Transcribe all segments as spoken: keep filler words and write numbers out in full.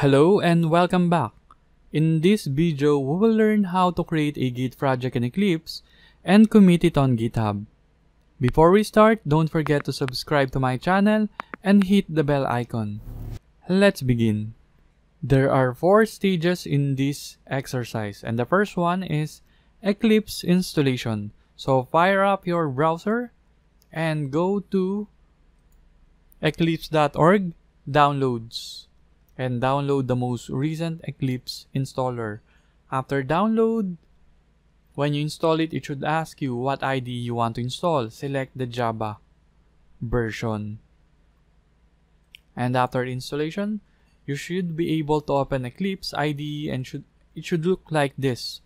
Hello and welcome back. In this video, we will learn how to create a Git project in Eclipse and commit it on GitHub. Before we start, don't forget to subscribe to my channel and hit the bell icon. Let's begin. There are four stages in this exercise, and the first one is Eclipse installation. So fire up your browser and go to eclipse dot org, downloads, and download the most recent Eclipse installer. After download, when you install it, it should ask you what I D E you want to install. Select the Java version. And after installation, you should be able to open Eclipse I D E and should it should look like this.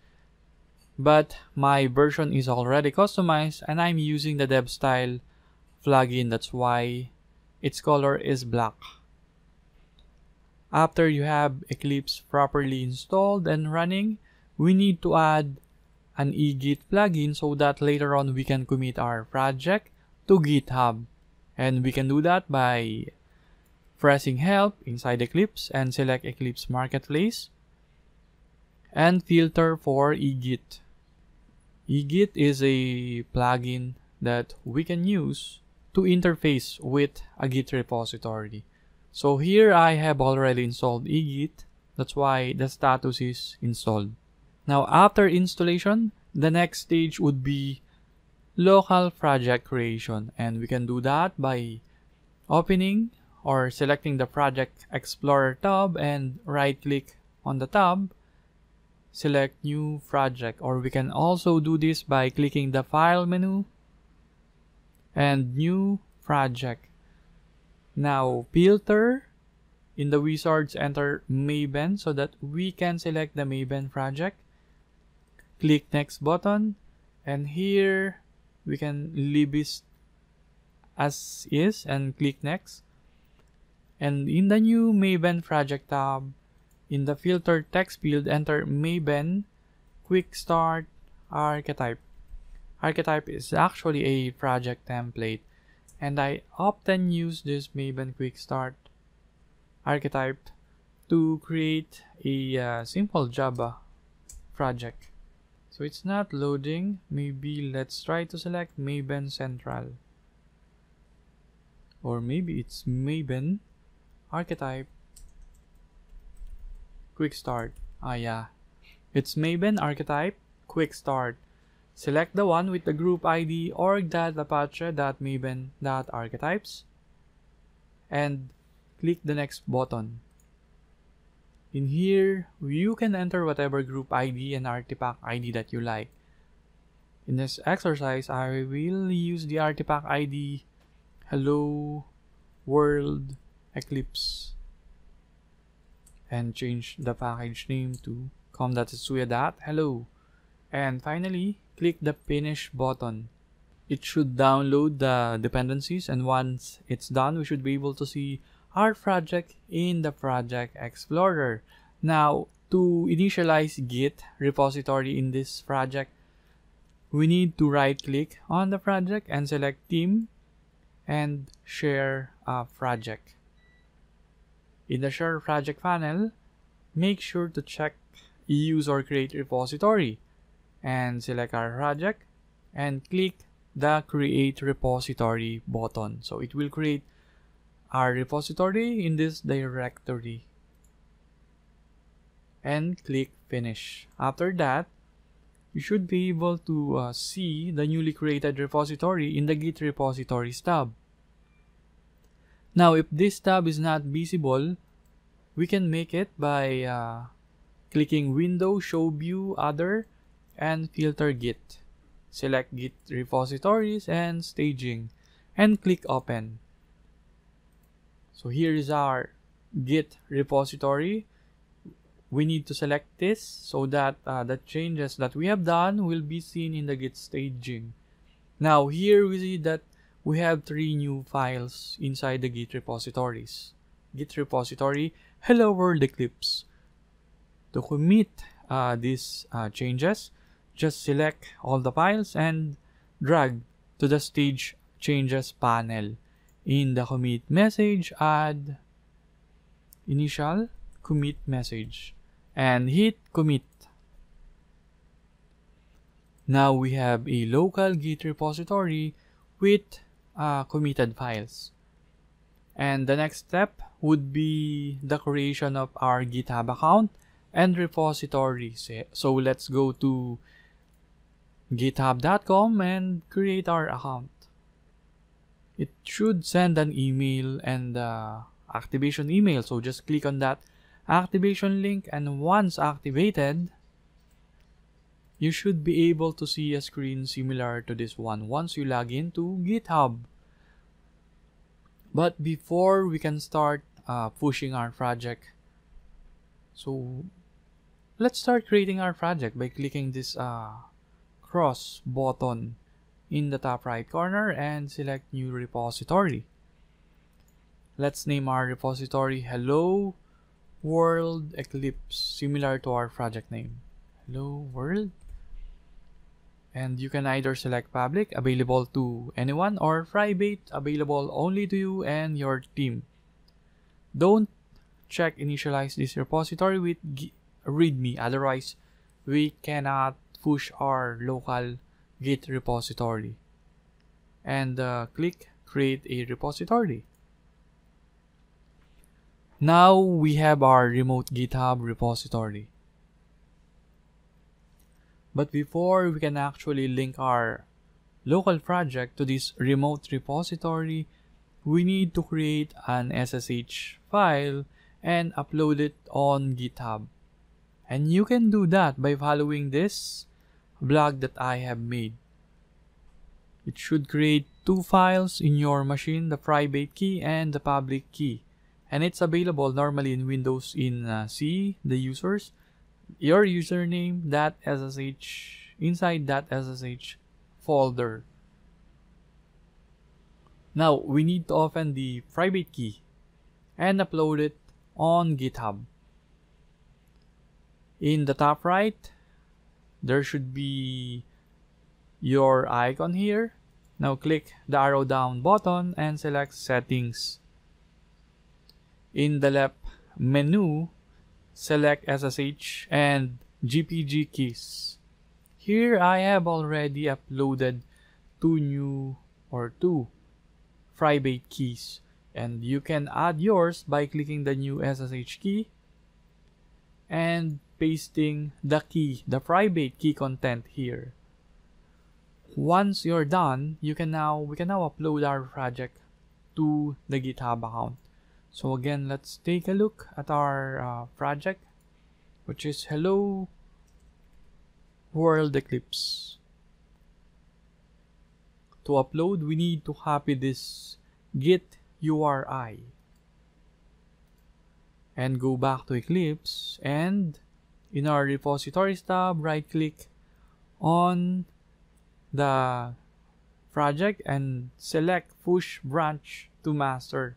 But my version is already customized and I'm using the DevStyle plugin. That's why its color is black. After you have Eclipse properly installed and running, we need to add an eGit plugin so that later on we can commit our project to GitHub. And we can do that by pressing help inside Eclipse and select Eclipse Marketplace and filter for eGit. eGit is a plugin that we can use to interface with a Git repository. So here I have already installed eGit, that's why the status is installed. Now after installation, the next stage would be local project creation, and we can do that by opening or selecting the Project Explorer tab and right click on the tab, select New Project, or we can also do this by clicking the File menu and New Project. Now, filter in the wizards, enter Maven so that we can select the Maven project. Click next button, and here we can leave it as is and click next. And in the new Maven project tab, in the filter text field, enter Maven quick start archetype. Archetype is actually a project template. And I often use this Maven Quick Start archetype to create a uh, simple Java project. So it's not loading. Maybe let's try to select Maven Central. Or maybe it's Maven Archetype Quick Start. Ah yeah, it's Maven Archetype Quick Start. Select the one with the group I D org dot apache dot maven dot archetypes and click the next button. In here, you can enter whatever group I D and artifact I D that you like. In this exercise, I will use the artifact I D Hello World Eclipse and change the package name to com dot czetsuya dot hello. And finally, click the Finish button. It should download the dependencies, and once it's done, we should be able to see our project in the Project Explorer. Now, to initialize Git repository in this project, we need to right-click on the project and select Team and Share a Project. In the Share Project panel, make sure to check Use or Create Repository. And select our project and click the Create Repository button. So it will create our repository in this directory. And click Finish. After that, you should be able to uh, see the newly created repository in the Git Repositories tab. Now, if this tab is not visible, we can make it by uh, clicking Window, Show View, Other, and filter Git. Select Git repositories and staging and click open. So here is our Git repository. We need to select this so that uh, the changes that we have done will be seen in the Git staging. Now here we see that we have three new files inside the Git repositories. Git repository Hello World Eclipse. To commit uh, these uh, changes, just select all the files and drag to the stage changes panel. In the commit message, add initial commit message and hit commit. Now we have a local Git repository with uh, committed files. And the next step would be the creation of our GitHub account and repository. So let's go to github dot com and create our account. It should send an email and uh, activation email. So just click on that activation link, and once activated, you should be able to see a screen similar to this one once you log into GitHub. But before we can start uh, pushing our project, so let's start creating our project by clicking this uh, cross button in the top right corner and select new repository. Let's name our repository Hello World Eclipse, similar to our project name, Hello World. And you can either select public, available to anyone, or private, available only to you and your team. Don't check initialize this repository with readme, otherwise we cannot push our local Git repository. And uh, click create a repository. Now we have our remote GitHub repository. But before we can actually link our local project to this remote repository, we need to create an S S H file and upload it on GitHub. And you can do that by following this blog that I have made. It should create two files in your machine, the private key and the public key. And it's available normally in Windows in uh, C, the users. Your username that S S H inside that S S H folder. Now we need to open the private key and upload it on GitHub. In the top right, there should be your icon here. Now click the arrow down button and select settings. In the left menu, select S S H and G P G keys. Here I have already uploaded two new or two private keys, and you can add yours by clicking the new S S H key and pasting the key, the private key content here. Once you're done, you can now we can now upload our project to the GitHub account. So again, let's take a look at our uh, project, which is Hello World Eclipse. To upload, we need to copy this Git U R I and go back to Eclipse, and in our repositories tab, right click on the project and select push branch to master.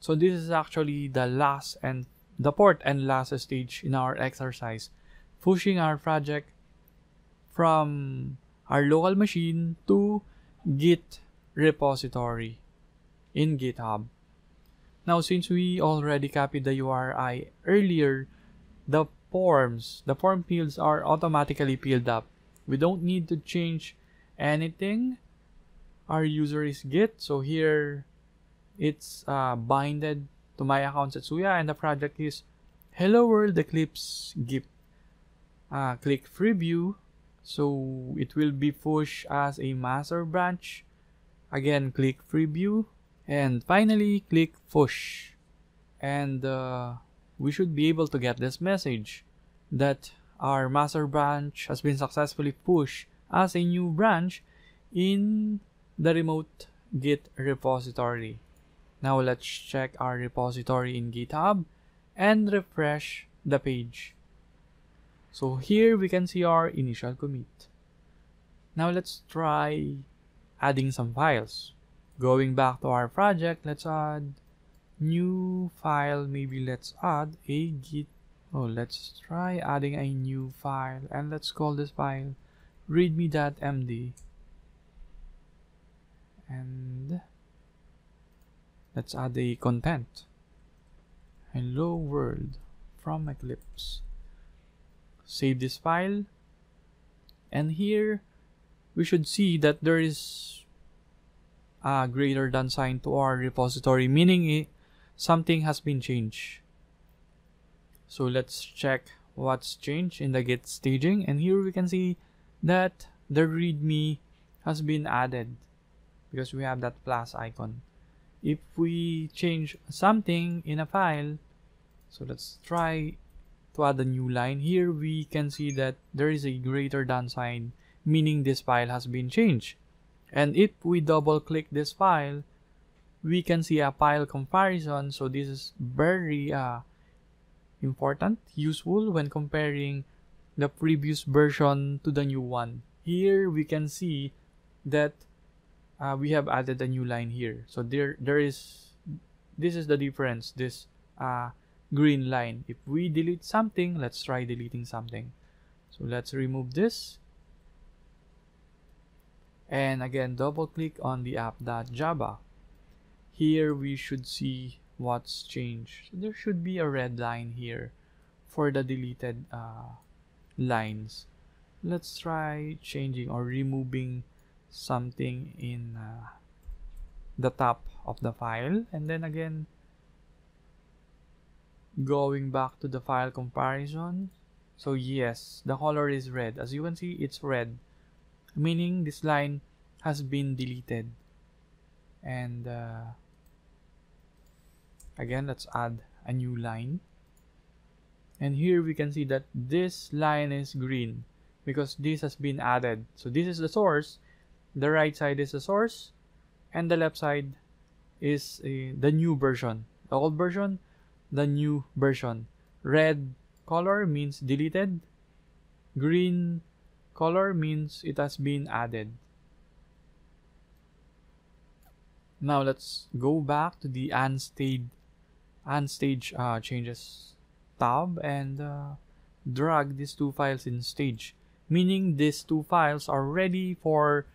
So this is actually the last and the fourth and last stage in our exercise, pushing our project from our local machine to Git repository in GitHub. Now, since we already copied the U R I earlier, the forms, the form fields are automatically filled up. We don't need to change anything. Our user is Git, so here it's uh, binded to my account Czetsuya, and the project is Hello World Eclipse Git. Uh, click preview, so it will be pushed as a master branch. Again, click preview, and finally click push. And uh, we should be able to get this message that our master branch has been successfully pushed as a new branch in the remote Git repository. Now let's check our repository in GitHub and refresh the page. So here we can see our initial commit. Now let's try adding some files. Going back to our project, let's add new file. Maybe let's add a git. Oh, let's try adding a new file, and let's call this file readme dot m d. And let's add the content. hello world from Eclipse. Save this file, and here we should see that there is a greater than sign to our repository, meaning it, something has been changed. So let's check what's changed in the Git staging, and here we can see that the README has been added because we have that plus icon. If we change something in a file, so let's try to add a new line. Here we can see that there is a greater than sign, meaning this file has been changed. And if we double click this file, we can see a file comparison. So this is very uh, important, useful when comparing the previous version to the new one. Here we can see that Uh, we have added a new line here. So there, there is, this is the difference, this uh, green line. If we delete something, let's try deleting something. So let's remove this. And again, double click on the app.java. Here we should see what's changed. So there should be a red line here for the deleted uh, lines. Let's try changing or removing something in uh, the top of the file, and then again going back to the file comparison. So yes, the color is red. As you can see, it's red, meaning this line has been deleted. And uh, again, let's add a new line, and here we can see that this line is green because this has been added. So this is the source. The right side is the source, and the left side is uh, the new version. The old version, the new version. Red color means deleted. Green color means it has been added. Now let's go back to the unstaged, unstaged uh, changes tab and uh, drag these two files in stage. Meaning these two files are ready for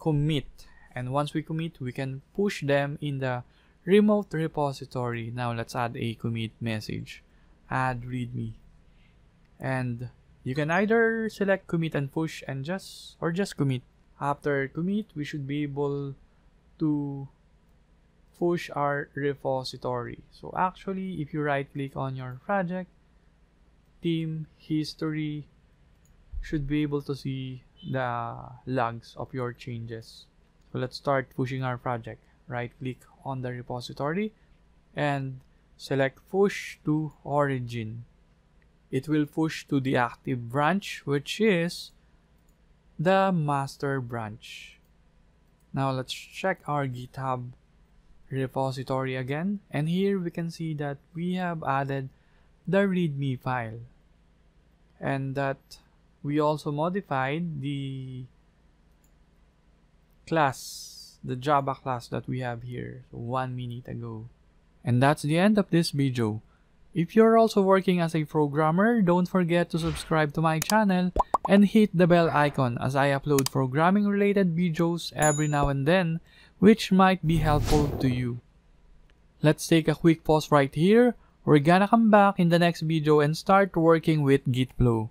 commit, and once we commit, we can push them in the remote repository. Now let's add a commit message, add readme, and you can either select commit and push and just or just commit. After commit, we should be able to push our repository. So actually, if you right click on your project, team, history, should be able to see the logs of your changes. So let's start pushing our project. Right click on the repository and select push to origin. It will push to the active branch, which is the master branch. Now let's check our GitHub repository again, and here we can see that we have added the readme file, and that we also modified the class, the Java class that we have here, so one minute ago. And that's the end of this video. If you're also working as a programmer, don't forget to subscribe to my channel and hit the bell icon as I upload programming related videos every now and then, which might be helpful to you. Let's take a quick pause right here. We're gonna come back in the next video and start working with Gitflow.